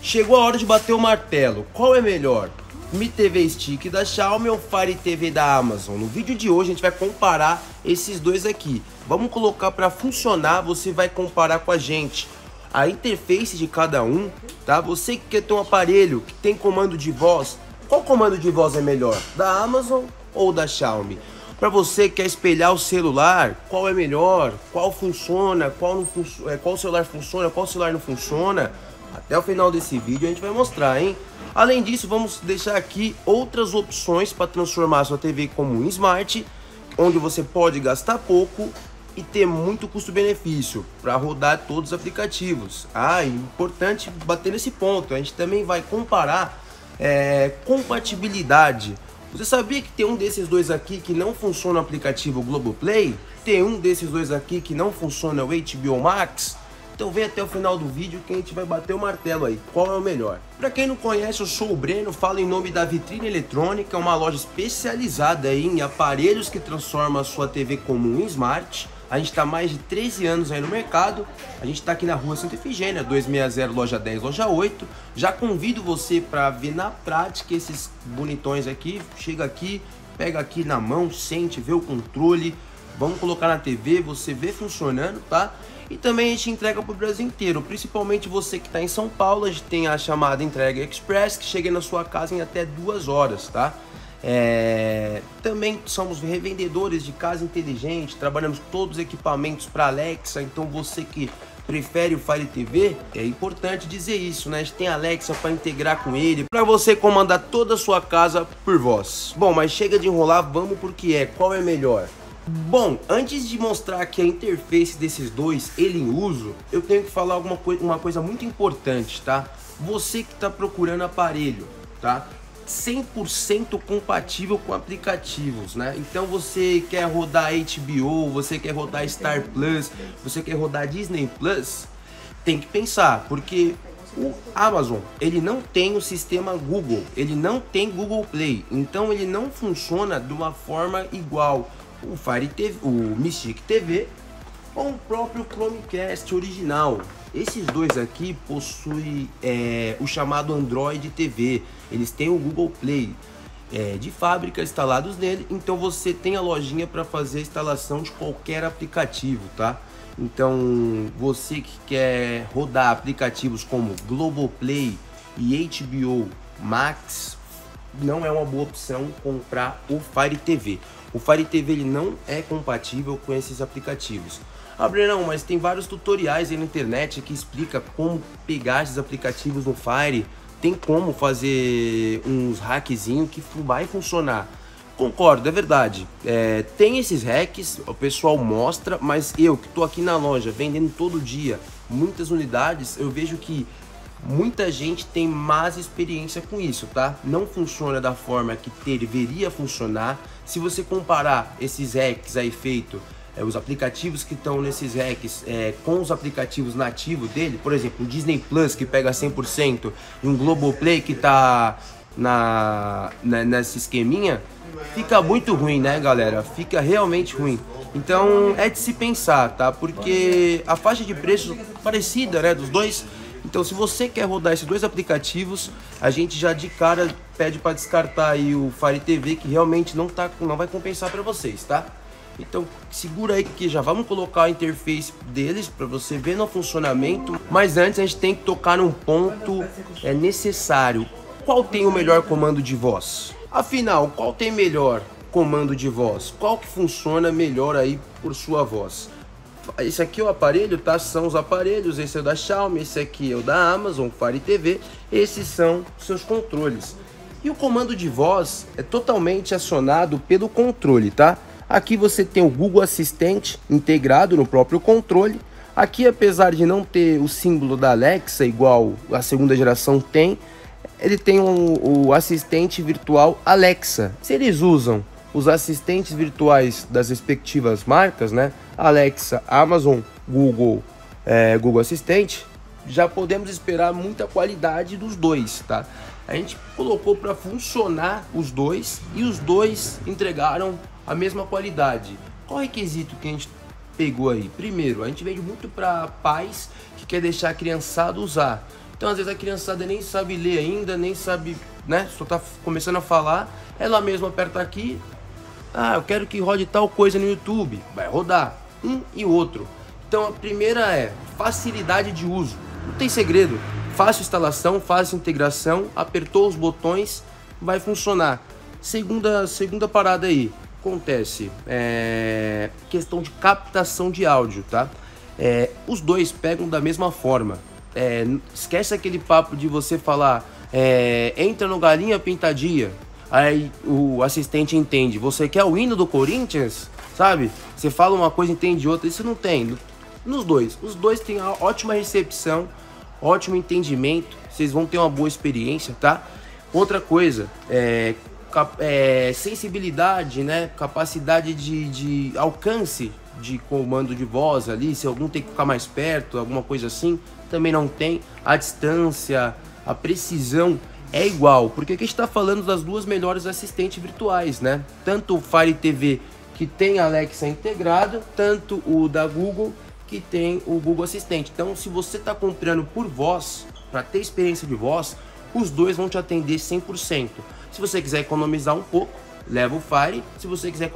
Chegou a hora de bater o martelo. Qual é melhor? Mi TV Stick da Xiaomi ou Fire TV da Amazon? No vídeo de hoje a gente vai comparar esses dois aqui. Vamos colocar para funcionar, você vai comparar com a gente a interface de cada um, tá? Você que quer ter um aparelho que tem comando de voz, qual comando de voz é melhor? Da Amazon ou da Xiaomi? Para você que quer espelhar o celular, qual é melhor? Qual funciona? Qual celular funciona? Qual celular não funciona? Até o final desse vídeo a gente vai mostrar, hein? Além disso, vamos deixar aqui outras opções para transformar sua TV como um Smart, onde você pode gastar pouco e ter muito custo-benefício para rodar todos os aplicativos. Ah, é importante bater nesse ponto, a gente também vai comparar compatibilidade. Você sabia que tem um desses dois aqui que não funciona o aplicativo Globoplay? Tem um desses dois aqui que não funciona o HBO Max? Então vem até o final do vídeo que a gente vai bater o martelo aí, qual é o melhor. Para quem não conhece, eu sou o Breno, falo em nome da Vitrine Eletrônica, uma loja especializada em aparelhos que transforma a sua TV como um Smart. A gente está há mais de 13 anos aí no mercado, a gente está aqui na Rua Santa Efigênia, 260, loja 10, loja 8. Já convido você para ver na prática esses bonitões aqui, chega aqui, pega aqui na mão, sente, vê o controle, vamos colocar na TV, você vê funcionando, tá? E também a gente entrega para o Brasil inteiro, principalmente você que está em São Paulo. A gente tem a chamada entrega express, que chega na sua casa em até 2 horas, tá? Também somos revendedores de casa inteligente, trabalhamos todos os equipamentos para Alexa, então você que prefere o Fire TV, é importante dizer isso, né? A gente tem a Alexa para integrar com ele, para você comandar toda a sua casa por voz. Bom, mas chega de enrolar, vamos pro que é, qual é melhor? Bom, antes de mostrar aqui a interface desses dois, ele em uso, eu tenho que falar uma coisa muito importante, tá? Você que está procurando aparelho, tá? 100% compatível com aplicativos, né? Então você quer rodar HBO, você quer rodar Star Plus, você quer rodar Disney Plus, tem que pensar, porque o Amazon, ele não tem o sistema Google, ele não tem Google Play, então ele não funciona de uma forma igual o Fire TV, o Mi TV ou o próprio Chromecast original. Esses dois aqui possuem o chamado Android TV, eles têm o Google Play de fábrica instalados nele, então você tem a lojinha para fazer a instalação de qualquer aplicativo, tá? Então você que quer rodar aplicativos como Globoplay e HBO Max, não é uma boa opção comprar o Fire TV. O Fire TV ele não é compatível com esses aplicativos. Ah, Brenão, mas tem vários tutoriais aí na internet que explica como pegar esses aplicativos no Fire. Tem como fazer uns hackzinhos que vai funcionar. Concordo, é verdade. Tem esses hacks, o pessoal mostra, mas eu que estou aqui na loja vendendo todo dia muitas unidades, eu vejo que muita gente tem mais experiência com isso, tá? Não funciona da forma que deveria funcionar. Se você comparar esses hacks aí feito, os aplicativos que estão nesses hacks com os aplicativos nativos dele, por exemplo, o Disney Plus que pega 100% e um Globoplay que tá nesse esqueminha, fica muito ruim, né, galera? Fica realmente ruim. Então é de se pensar, tá? Porque a faixa de preço parecida, né, dos dois. Então, se você quer rodar esses dois aplicativos, a gente já de cara pede para descartar aí o Fire TV, que realmente não vai compensar para vocês, tá? Então, segura aí que já vamos colocar a interface deles para você ver no funcionamento. Mas antes, a gente tem que tocar num ponto necessário. Qual tem o melhor comando de voz? Afinal, qual tem melhor comando de voz? Qual que funciona melhor aí por sua voz? Esse aqui é o aparelho, tá? São os aparelhos, esse é o da Xiaomi, esse aqui é o da Amazon, Fire TV, esses são seus controles. E o comando de voz é totalmente acionado pelo controle, tá? Aqui você tem o Google Assistente integrado no próprio controle. Aqui, apesar de não ter o símbolo da Alexa, igual a segunda geração tem, ele tem o assistente virtual Alexa. Se eles usam os assistentes virtuais das respectivas marcas, né? Alexa, Amazon, Google Assistente, já podemos esperar muita qualidade dos dois, tá? A gente colocou para funcionar os dois e os dois entregaram a mesma qualidade. Qual é o requisito que a gente pegou aí? Primeiro, a gente vende muito para pais que quer deixar a criançada usar. Então, às vezes a criançada nem sabe ler ainda, nem sabe, né? Só tá começando a falar, ela mesma aperta aqui, ah, eu quero que rode tal coisa no YouTube, vai rodar um e outro. Então a primeira é facilidade de uso, não tem segredo, fácil instalação, fácil integração, apertou os botões, vai funcionar. Segunda parada aí, acontece, questão de captação de áudio, tá? Os dois pegam da mesma forma, esquece aquele papo de você falar, entra no Galinha Pintadinha, aí o assistente entende, você quer o hino do Corinthians, sabe? Você fala uma coisa, entende outra, isso não tem. Nos dois, os dois têm ótima recepção, ótimo entendimento, vocês vão ter uma boa experiência, tá? Outra coisa, sensibilidade, né? Capacidade de alcance de comando de voz ali, se algum tem que ficar mais perto, alguma coisa assim, também não tem. A distância, a precisão é igual, porque aqui a gente tá falando das duas melhores assistentes virtuais, né? Tanto o Fire TV, que tem a Alexa integrado, tanto o da Google, que tem o Google Assistente. Então, se você está comprando por voz, para ter experiência de voz, os dois vão te atender 100%. Se você quiser economizar um pouco, leva o Fire. Se você quiser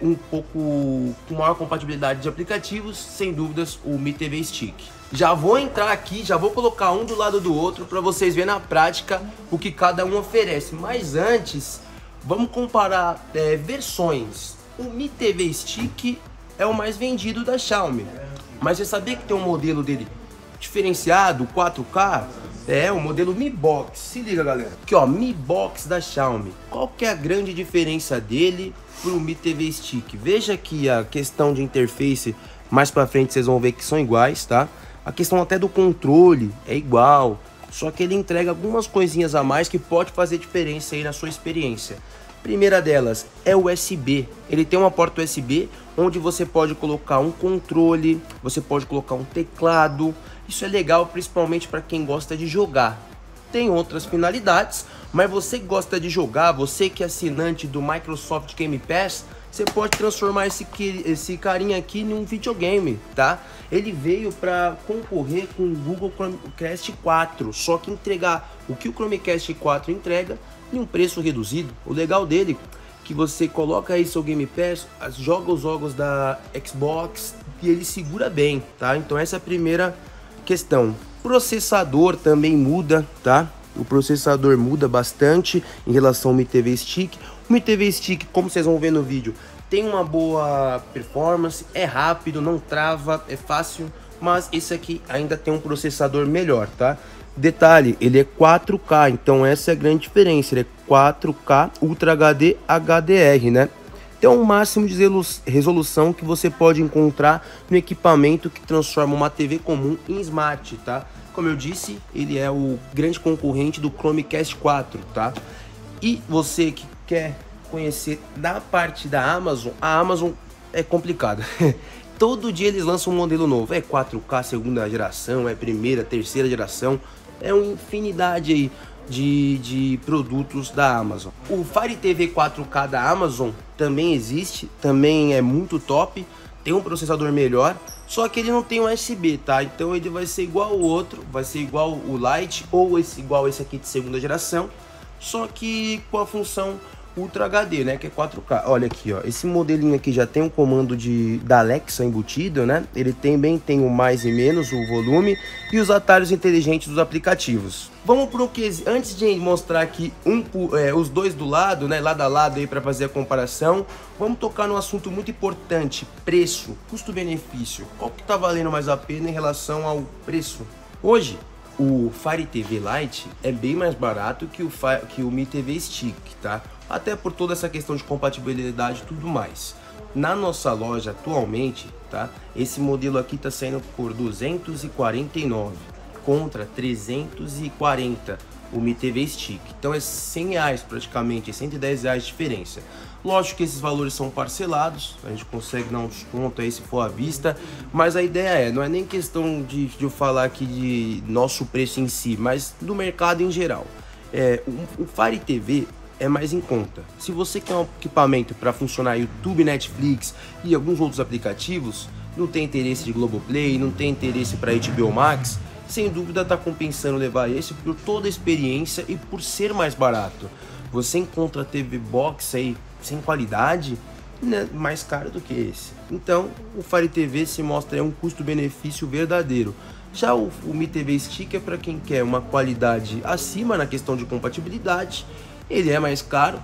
um pouco com maior compatibilidade de aplicativos, sem dúvidas, o Mi TV Stick. Já vou entrar aqui, já vou colocar um do lado do outro para vocês verem na prática o que cada um oferece. Mas antes, vamos comparar versões. O Mi TV Stick é o mais vendido da Xiaomi, mas você sabia que tem um modelo dele diferenciado, 4K? É o modelo Mi Box, se liga galera, aqui ó, Mi Box da Xiaomi. Qual que é a grande diferença dele pro Mi TV Stick? Veja que a questão de interface, mais pra frente vocês vão ver que são iguais, tá? A questão até do controle é igual, só que ele entrega algumas coisinhas a mais que pode fazer diferença aí na sua experiência. Primeira delas é USB, ele tem uma porta USB onde você pode colocar um controle, você pode colocar um teclado, isso é legal principalmente para quem gosta de jogar. Tem outras finalidades, mas você que gosta de jogar, você que é assinante do Microsoft Game Pass, você pode transformar esse carinha aqui em um videogame, tá? Ele veio para concorrer com o Google Chromecast 4, só que entregar o que o Chromecast 4 entrega em um preço reduzido. O legal dele é que você coloca aí seu Game Pass, joga os jogos da Xbox e ele segura bem, tá? Então essa é a primeira questão. Processador também muda, tá? O processador muda bastante em relação ao Mi TV Stick. O Mi TV Stick, como vocês vão ver no vídeo, tem uma boa performance, é rápido, não trava, é fácil, mas esse aqui ainda tem um processador melhor, tá? Detalhe, ele é 4K, então essa é a grande diferença, ele é 4K Ultra HD HDR, né? Então o máximo de resolução que você pode encontrar no equipamento que transforma uma TV comum em Smart, tá? Como eu disse, ele é o grande concorrente do Chromecast 4, tá? E você que quer conhecer da parte da Amazon, a Amazon é complicada. Todo dia eles lançam um modelo novo, é 4K segunda geração, é primeira, terceira geração, é uma infinidade aí de produtos da Amazon. O Fire TV 4K da Amazon também existe, também é muito top, tem um processador melhor, só que ele não tem USB, tá? Então ele vai ser igual ao outro, vai ser igual o Lite ou igual esse aqui de segunda geração, só que com a função Ultra HD, né, que é 4K. Olha aqui, ó, esse modelinho aqui já tem um comando da Alexa embutido, né? Ele também tem o mais e menos, o volume e os atalhos inteligentes dos aplicativos. Vamos pro que, antes de mostrar aqui os dois do lado, né, lado a lado aí para fazer a comparação, vamos tocar num assunto muito importante, preço, custo-benefício. Qual que tá valendo mais a pena em relação ao preço? Hoje, o Fire TV Lite é bem mais barato que o Mi TV Stick, tá? Até por toda essa questão de compatibilidade e tudo mais. Na nossa loja atualmente, tá? Esse modelo aqui tá saindo por R$ 249 contra R$ 340. o Mi TV Stick. Então é R$100 praticamente, é R$110 de diferença. Lógico que esses valores são parcelados, a gente consegue dar um desconto aí se for à vista, mas a ideia é, não é nem questão de eu falar aqui de nosso preço em si, mas do mercado em geral. O Fire TV é mais em conta. Se você quer um equipamento para funcionar YouTube, Netflix e alguns outros aplicativos, não tem interesse de Globoplay, não tem interesse para HBO Max, sem dúvida está compensando levar esse por toda a experiência e por ser mais barato. Você encontra a TV Box aí sem qualidade, né, mais caro do que esse. Então o Fire TV se mostra um custo-benefício verdadeiro. Já o Mi TV Stick é para quem quer uma qualidade acima na questão de compatibilidade. Ele é mais caro,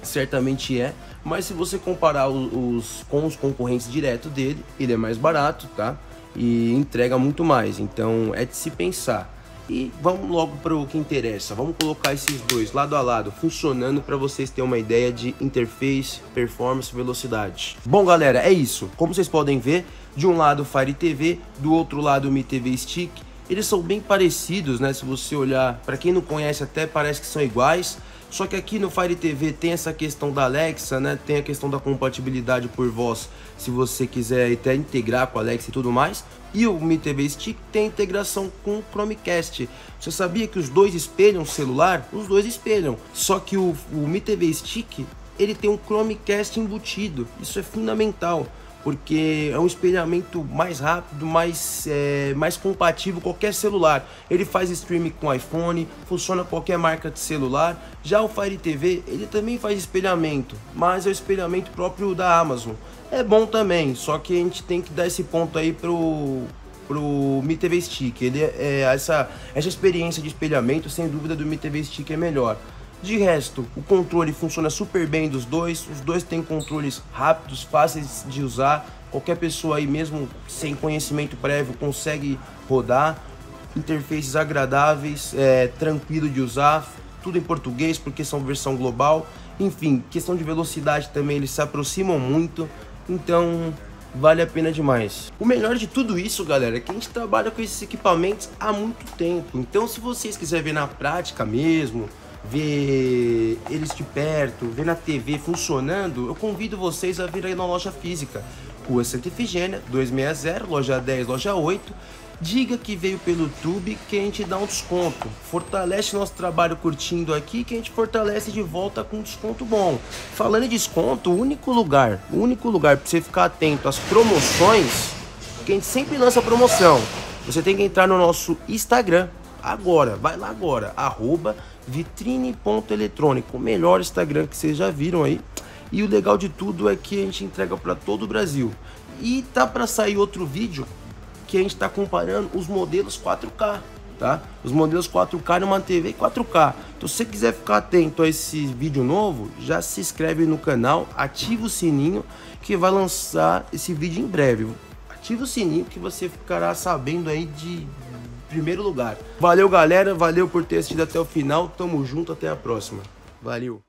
certamente é, mas se você comparar com os concorrentes direto dele, ele é mais barato, tá? E entrega muito mais, então é de se pensar. E vamos logo para o que interessa, vamos colocar esses dois lado a lado, funcionando para vocês terem uma ideia de interface, performance, velocidade. Bom galera, é isso. Como vocês podem ver, de um lado o Fire TV, do outro lado o Mi TV Stick. Eles são bem parecidos, né? Se você olhar, para quem não conhece até parece que são iguais. Só que aqui no Fire TV tem essa questão da Alexa, né? Tem a questão da compatibilidade por voz, se você quiser até integrar com a Alexa e tudo mais. E o Mi TV Stick tem integração com o Chromecast. Você sabia que os dois espelham o celular? Os dois espelham. Só que o Mi TV Stick, ele tem um Chromecast embutido. Isso é fundamental, porque é um espelhamento mais rápido, mais compatível com qualquer celular. Ele faz streaming com iPhone, funciona com qualquer marca de celular. Já o Fire TV, ele também faz espelhamento, mas é o espelhamento próprio da Amazon. É bom também, só que a gente tem que dar esse ponto aí pro Mi TV Stick. Ele essa experiência de espelhamento, sem dúvida, do Mi TV Stick é melhor. De resto, o controle funciona super bem dos dois, os dois têm controles rápidos, fáceis de usar, qualquer pessoa aí mesmo sem conhecimento prévio consegue rodar, interfaces agradáveis, tranquilo de usar, tudo em português porque são versão global, enfim, questão de velocidade também eles se aproximam muito, então vale a pena demais. O melhor de tudo isso, galera, é que a gente trabalha com esses equipamentos há muito tempo, então se vocês quiserem ver na prática mesmo, ver eles de perto, ver na TV funcionando, eu convido vocês a vir aí na loja física, Rua Santa Efigênia, 260, loja 10, loja 8, diga que veio pelo YouTube que a gente dá um desconto, fortalece nosso trabalho curtindo aqui que a gente fortalece de volta com um desconto bom. Falando em desconto, o único lugar para você ficar atento às promoções, que a gente sempre lança promoção, você tem que entrar no nosso Instagram agora, vai lá agora, @vitrine.eletrônica, o melhor Instagram que vocês já viram aí. E o legal de tudo é que a gente entrega para todo o Brasil. E tá para sair outro vídeo que a gente tá comparando os modelos 4K, tá? Os modelos 4K numa TV 4K. Então se você quiser ficar atento a esse vídeo novo, já se inscreve no canal, ativa o sininho que vai lançar esse vídeo em breve. Ativa o sininho que você ficará sabendo aí de primeiro lugar. Valeu galera, valeu por ter assistido até o final, tamo junto, até a próxima, valeu!